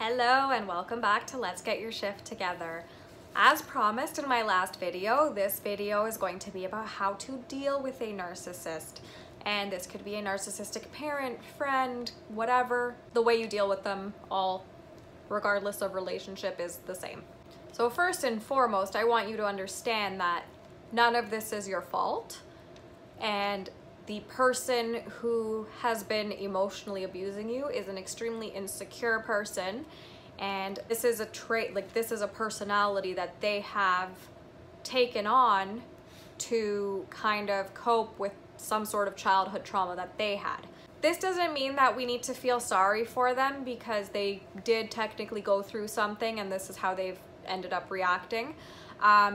Hello and welcome back to Let's Get Your Shift Together. As promised in my last video, this video is going to be about how to deal with a narcissist. And this could be a narcissistic parent, friend, whatever. The way you deal with them all, regardless of relationship, is the same. So first and foremost, I want you to understand that none of this is your fault. And the person who has been emotionally abusing you is an extremely insecure person, and this is a trait, like this is a personality that they have taken on to kind of cope with some sort of childhood trauma that they had. This doesn't mean that we need to feel sorry for them, because they did technically go through something and this is how they've ended up reacting.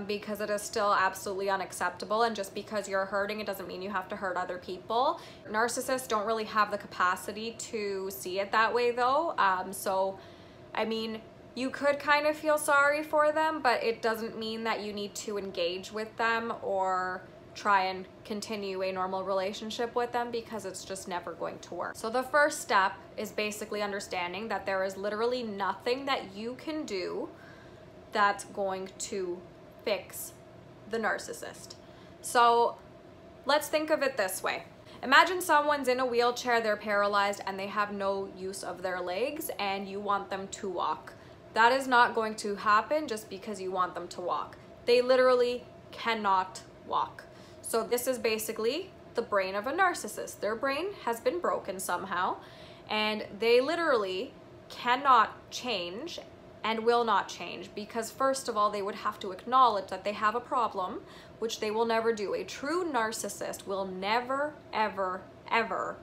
Because it is still absolutely unacceptable, and just because you're hurting, it doesn't mean you have to hurt other people. Narcissists don't really have the capacity to see it that way though, so I mean, you could kind of feel sorry for them, but it doesn't mean that you need to engage with them or try and continue a normal relationship with them, because it's just never going to work. So the first step is basically understanding that there is literally nothing that you can do that's going to fix the narcissist. So let's think of it this way. Imagine someone's in a wheelchair, they're paralyzed, and they have no use of their legs, and you want them to walk. That is not going to happen just because you want them to walk. They literally cannot walk. So this is basically the brain of a narcissist. Their brain has been broken somehow, and they literally cannot change and will not change, because first of all, they would have to acknowledge that they have a problem, which they will never do. A true narcissist will never, ever, ever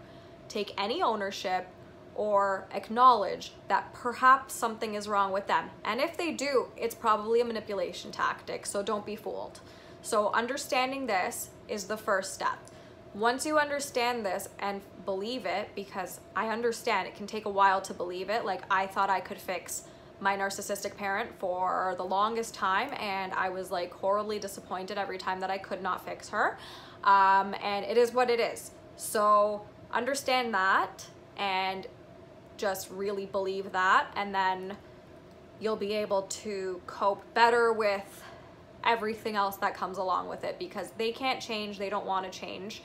take any ownership or acknowledge that perhaps something is wrong with them. And if they do, it's probably a manipulation tactic, so don't be fooled. So understanding this is the first step. Once you understand this and believe it, because I understand it can take a while to believe it, like I thought I could fix my narcissistic parent for the longest time, and I was like horribly disappointed every time that I could not fix her, and it is what it is. So understand that and just really believe that, and then you'll be able to cope better with everything else that comes along with it, because they can't change, they don't want to change.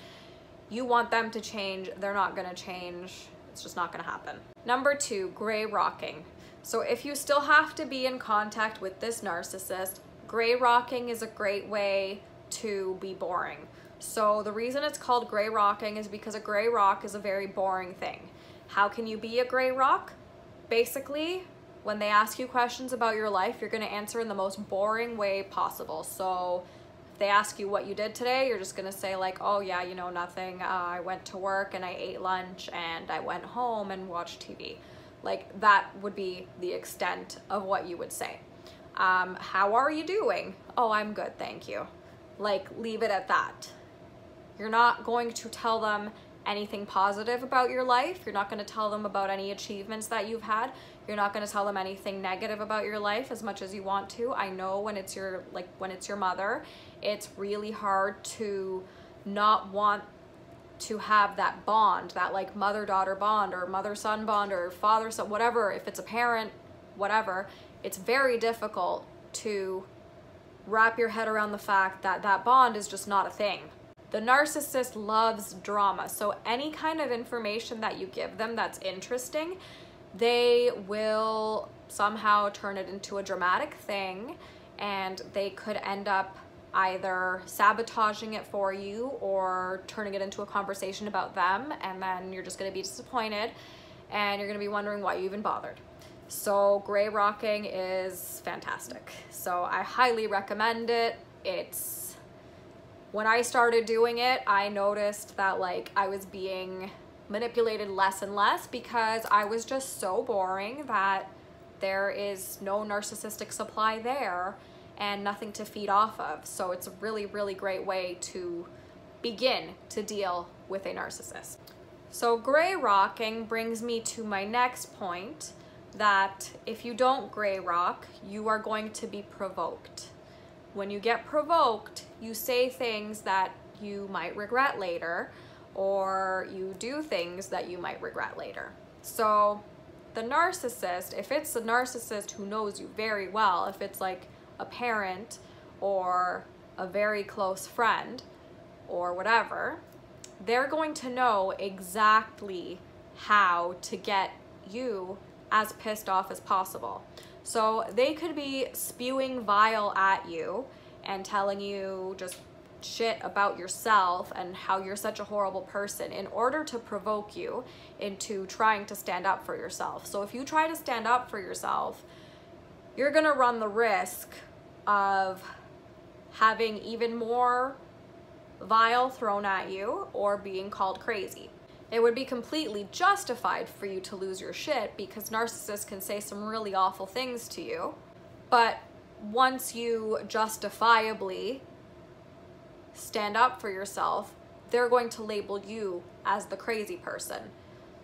You want them to change, they're not gonna change, it's just not gonna happen. Number two, gray rocking. So if you still have to be in contact with this narcissist, gray rocking is a great way to be boring. So the reason it's called gray rocking is because a gray rock is a very boring thing. How can you be a gray rock? Basically, when they ask you questions about your life, you're gonna answer in the most boring way possible. So if they ask you what you did today, you're just gonna say like, oh yeah, you know, nothing. I went to work and I ate lunch and I went home and watched TV. Like, that would be the extent of what you would say. How are you doing? Oh, I'm good, thank you. Like, leave it at that. You're not going to tell them anything positive about your life. You're not gonna tell them about any achievements that you've had. You're not gonna tell them anything negative about your life, as much as you want to. I know when it's your, like, when it's your mother, it's really hard to not want to have that bond, that like mother-daughter bond or mother-son bond or father-son, whatever, if it's a parent, whatever, it's very difficult to wrap your head around the fact that that bond is just not a thing. The narcissist loves drama, so any kind of information that you give them that's interesting, they will somehow turn it into a dramatic thing, and they could end up either sabotaging it for you or turning it into a conversation about them, and then you're just going to be disappointed and you're going to be wondering why you even bothered. So gray rocking is fantastic. So I highly recommend it. It's, when I started doing it, I noticed that like I was being manipulated less and less, because I was just so boring that there is no narcissistic supply there and nothing to feed off of. So it's a really, really great way to begin to deal with a narcissist. So gray rocking brings me to my next point, that if you don't gray rock, you are going to be provoked. When you get provoked, you say things that you might regret later, or you do things that you might regret later. So the narcissist, if it's a narcissist who knows you very well, if it's like a parent or a very close friend or whatever, they're going to know exactly how to get you as pissed off as possible. So they could be spewing vile at you and telling you just shit about yourself and how you're such a horrible person in order to provoke you into trying to stand up for yourself. So if you try to stand up for yourself, you're gonna run the risk of having even more vile thrown at you or being called crazy. It would be completely justified for you to lose your shit because narcissists can say some really awful things to you. But once you justifiably stand up for yourself, they're going to label you as the crazy person.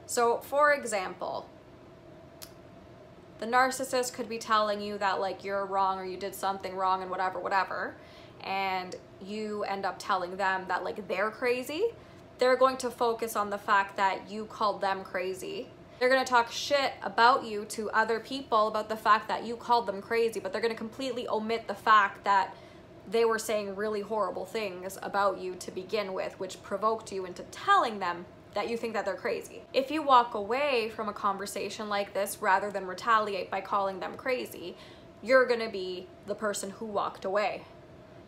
So for example, the narcissist could be telling you that like you're wrong or you did something wrong and whatever, and you end up telling them that like they're crazy. They're going to focus on the fact that you called them crazy. They're gonna talk shit about you to other people about the fact that you called them crazy, but they're gonna completely omit the fact that they were saying really horrible things about you to begin with, which provoked you into telling them that you think that they're crazy. If you walk away from a conversation like this rather than retaliate by calling them crazy, you're gonna be the person who walked away.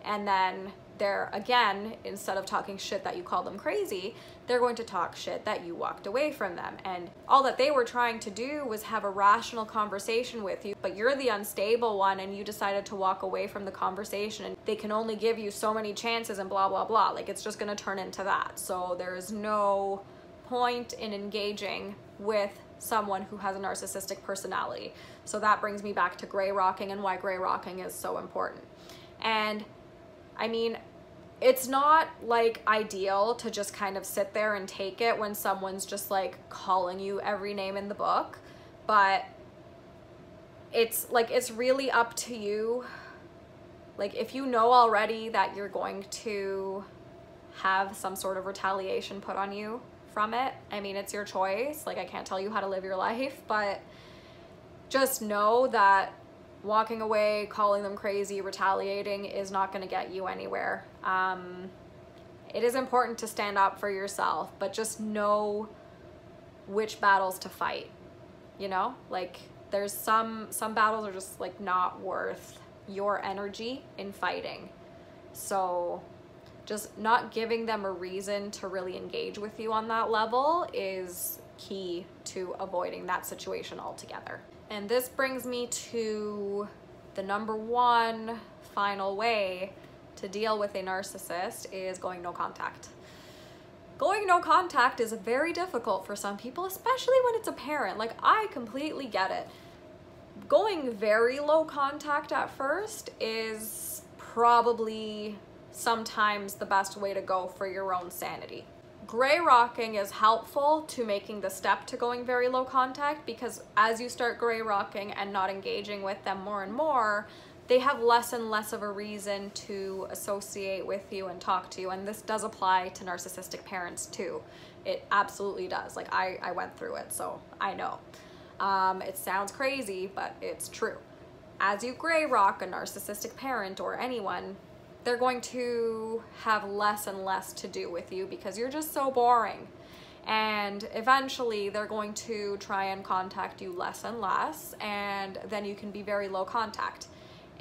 And then they're, again, instead of talking shit that you call them crazy, they're going to talk shit that you walked away from them. And all that they were trying to do was have a rational conversation with you, but you're the unstable one and you decided to walk away from the conversation, and they can only give you so many chances and blah, blah, blah. Like, it's just gonna turn into that. So there's no point in engaging with someone who has a narcissistic personality. So that brings me back to grey rocking and why grey rocking is so important. And I mean, it's not like ideal to just kind of sit there and take it when someone's just like calling you every name in the book, but it's like, it's really up to you. Like, if you know already that you're going to have some sort of retaliation put on you from it, I mean, it's your choice. Like, I can't tell you how to live your life, but just know that walking away, calling them crazy, retaliating is not going to get you anywhere. It is important to stand up for yourself, but just know which battles to fight, you know? Like, there's some battles are just like not worth your energy in fighting. So just not giving them a reason to really engage with you on that level is key to avoiding that situation altogether. And this brings me to the number one final way to deal with a narcissist is going no contact. Going no contact is very difficult for some people, especially when it's a parent. Like, I completely get it. Going very low contact at first is probably sometimes the best way to go for your own sanity. Grey rocking is helpful to making the step to going very low contact, because as you start grey rocking and not engaging with them more and more, they have less and less of a reason to associate with you and talk to you. And this does apply to narcissistic parents too. It absolutely does. Like, I went through it, so I know. It sounds crazy, but it's true. As you grey rock a narcissistic parent or anyone, they're going to have less and less to do with you because you're just so boring. And eventually they're going to try and contact you less and less, and then you can be very low contact.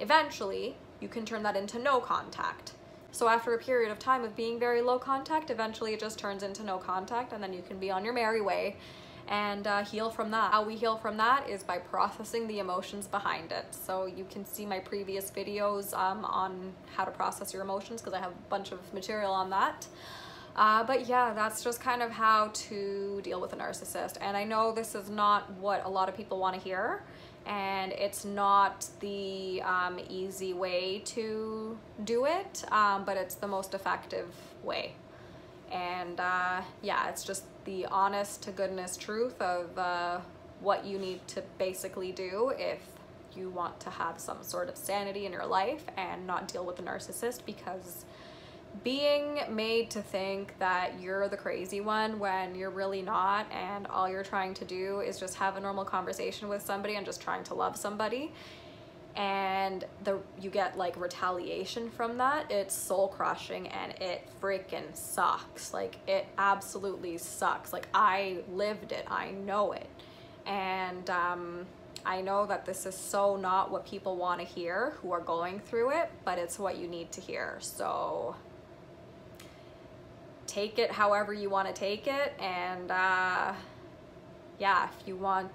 Eventually you can turn that into no contact. So after a period of time of being very low contact, eventually it just turns into no contact, and then you can be on your merry way and heal from that. How we heal from that is by processing the emotions behind it. So you can see my previous videos on how to process your emotions, because I have a bunch of material on that. But yeah, that's just kind of how to deal with a narcissist. And I know this is not what a lot of people want to hear, and it's not the easy way to do it, but it's the most effective way. And yeah, it's just the honest to goodness truth of what you need to basically do if you want to have some sort of sanity in your life and not deal with a narcissist, because being made to think that you're the crazy one when you're really not, and all you're trying to do is just have a normal conversation with somebody and just trying to love somebody, and you get like retaliation from that. It's soul crushing and it freaking sucks. Like, it absolutely sucks. Like, I lived it, I know it, and I know that this is so not what people want to hear who are going through it, but it's what you need to hear. So take it however you want to take it, and yeah, if you want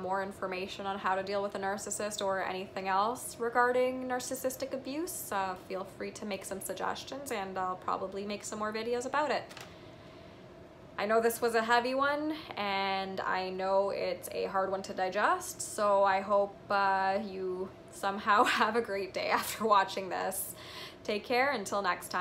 more information on how to deal with a narcissist or anything else regarding narcissistic abuse, feel free to make some suggestions, and I'll probably make some more videos about it. I know this was a heavy one, and I know it's a hard one to digest, so I hope you somehow have a great day after watching this. Take care until next time.